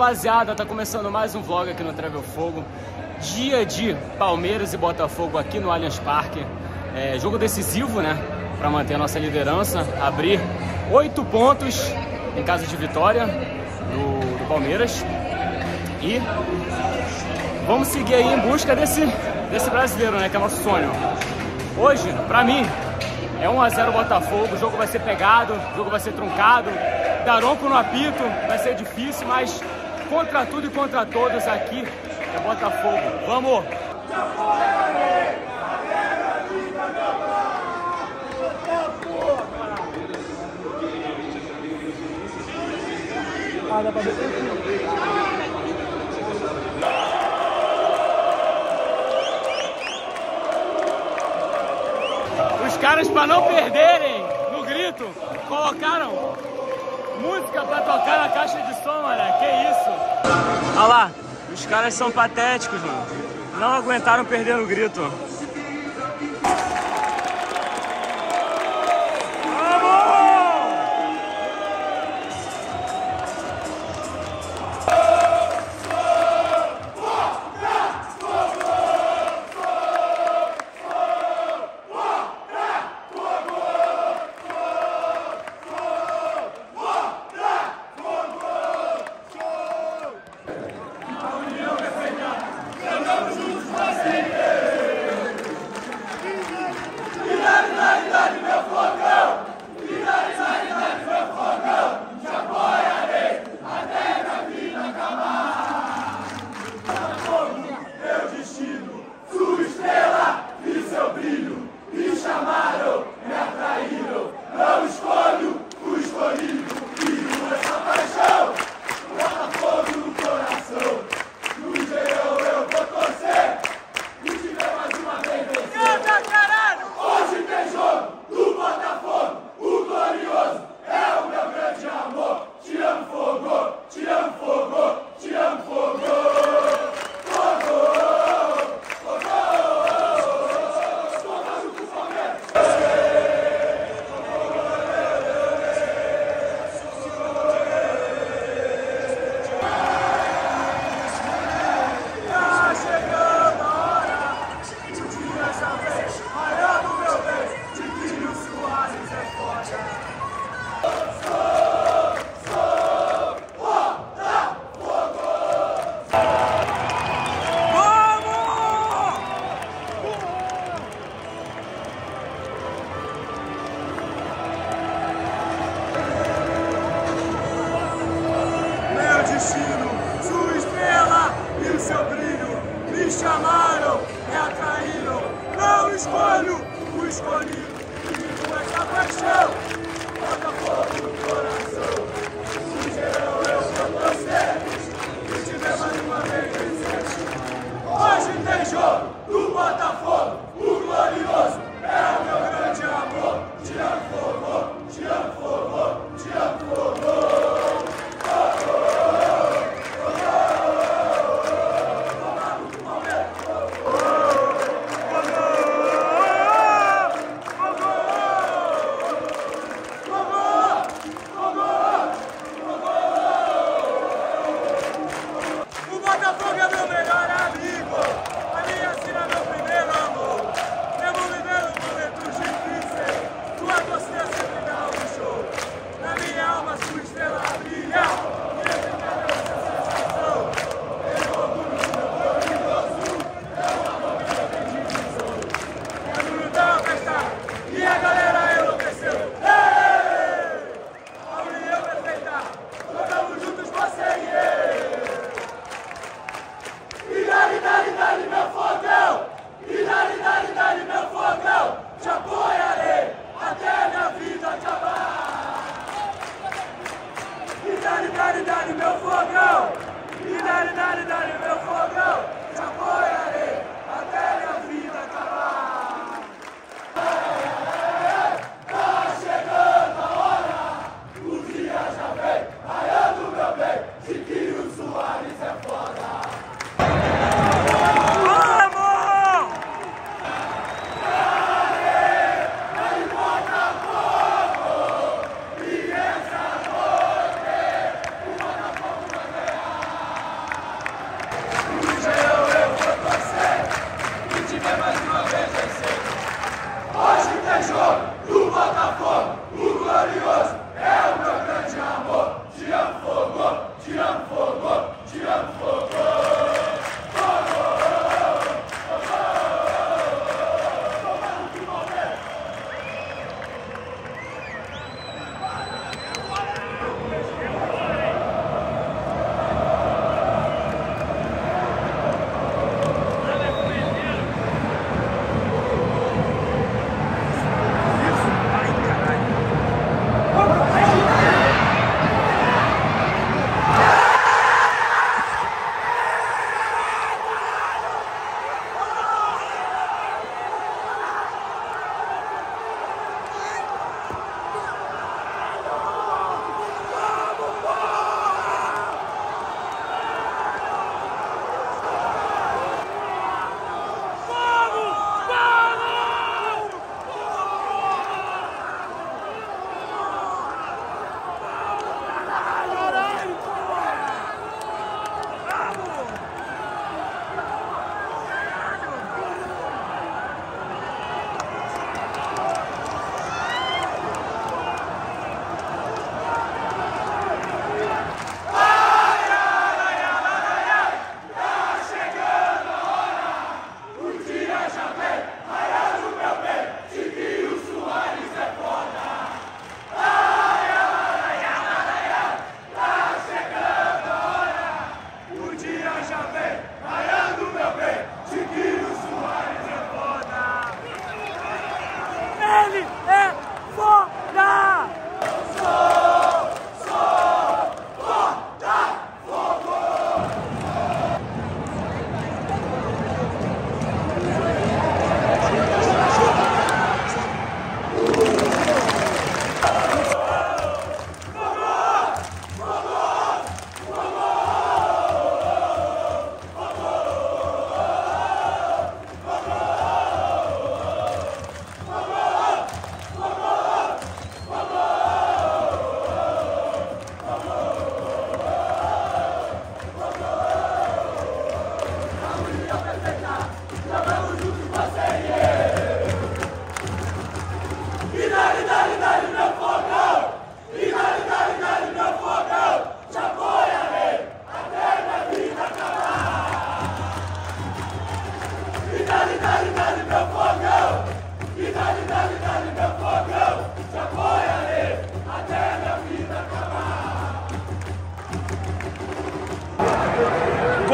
rapaziada, tá começando mais um vlog aqui no Travel Fogo. Dia de Palmeiras e Botafogo aqui no Allianz Parque. É jogo decisivo, né? Pra manter a nossa liderança, abrir 8 pontos em caso de vitória do Palmeiras. E vamos seguir aí em busca desse brasileiro, né? Que é nosso sonho. Hoje, pra mim, é 1 a 0 Botafogo, o jogo vai ser pegado, o jogo vai ser truncado, daronco no apito, vai ser difícil, mas contra tudo e contra todos aqui é Botafogo. Vamos! Ah, dá pra ver. Os caras, para não perderem no grito, colocaram música para tocar na caixa de som, olha, que isso. Olha lá, os caras são patéticos, mano. Não aguentaram perder no grito.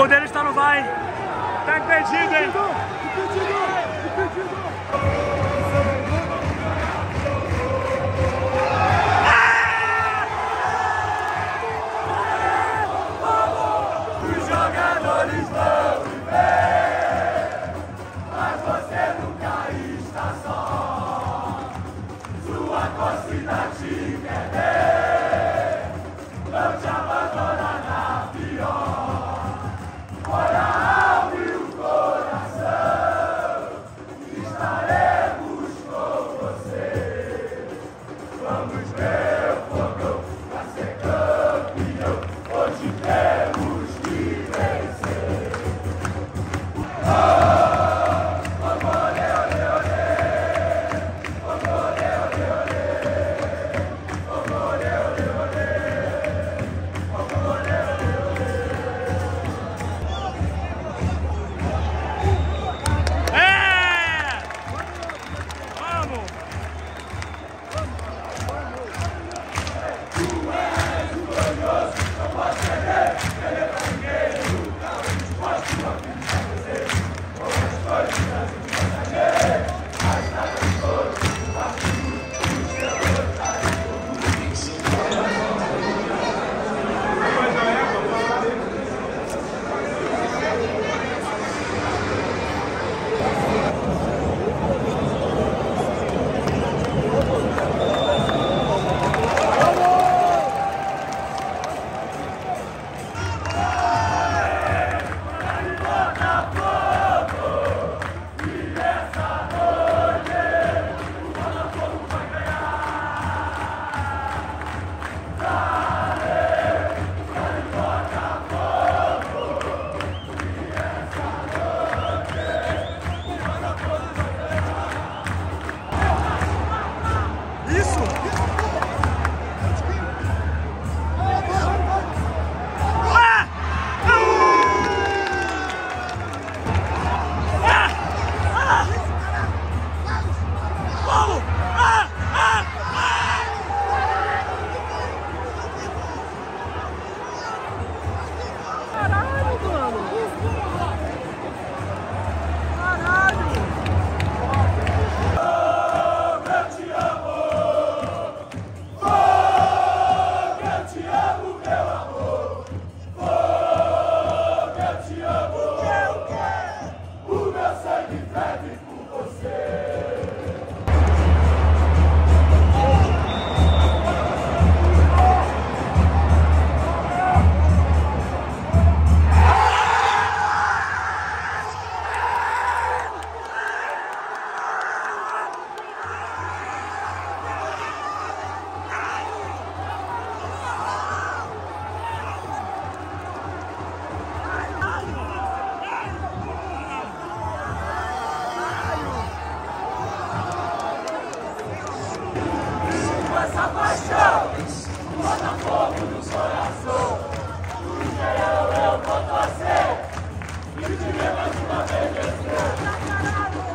gol dele está no VAR, hein? Tá impedido, hein? Botafogo no coração, o geral eu vou torcer e te ver mais uma vez vencer.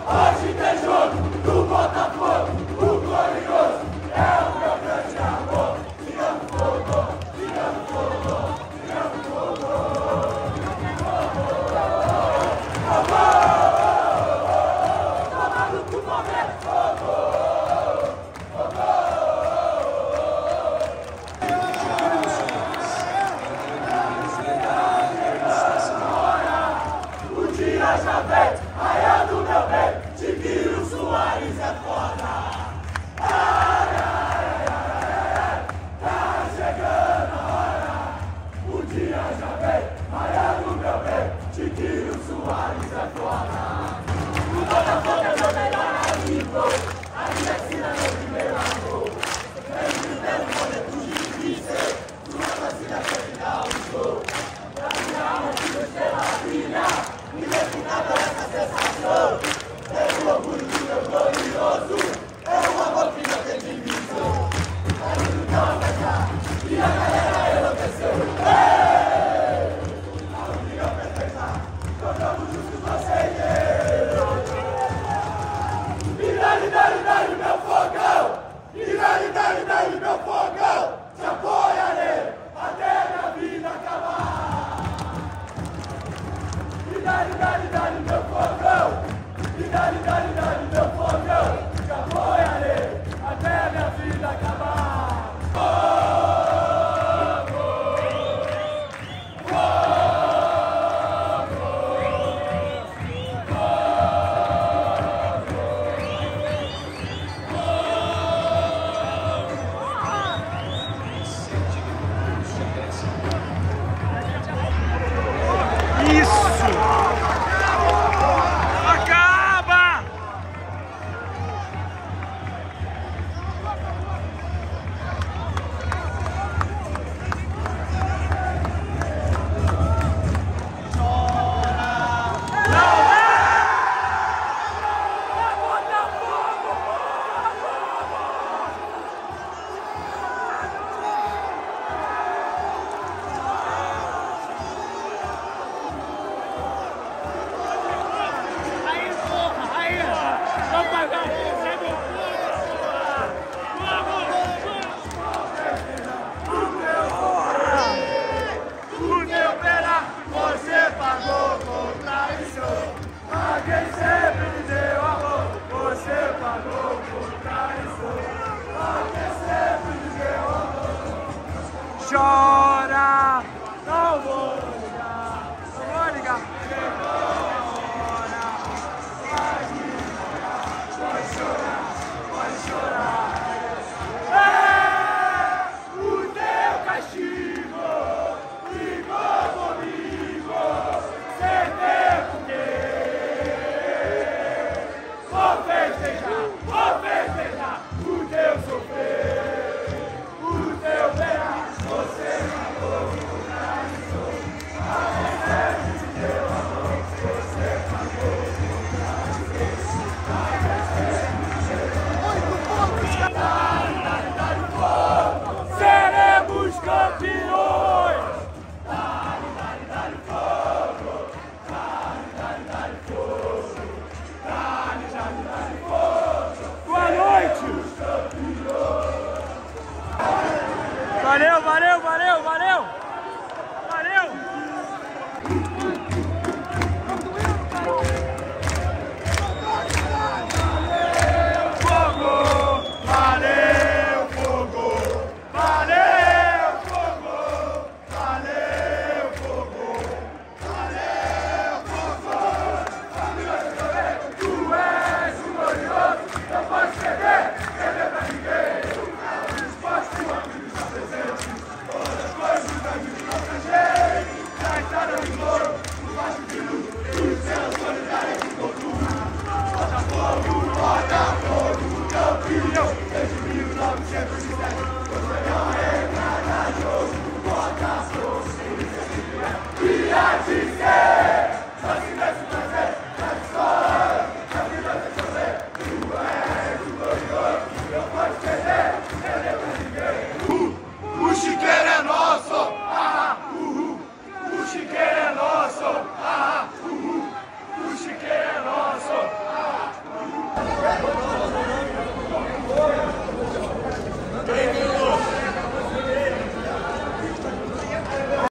Hoje tem jogo do Botafogo, o glorioso é o meu grande amor. Te amo, Fogo, te amo, Fogo, te amo, Fogo. Tomado pro Palmeiras, Fogo. Thank you. chora, não vou ligar, não vou ligar. Chegou a hora, vai chorar, pode chorar. É o teu castigo, ligou comigo, sem ter porquê. Vou festejar o teu sofrer. O Chiqueiro é nosso! Ah, uhul! O Chiqueiro!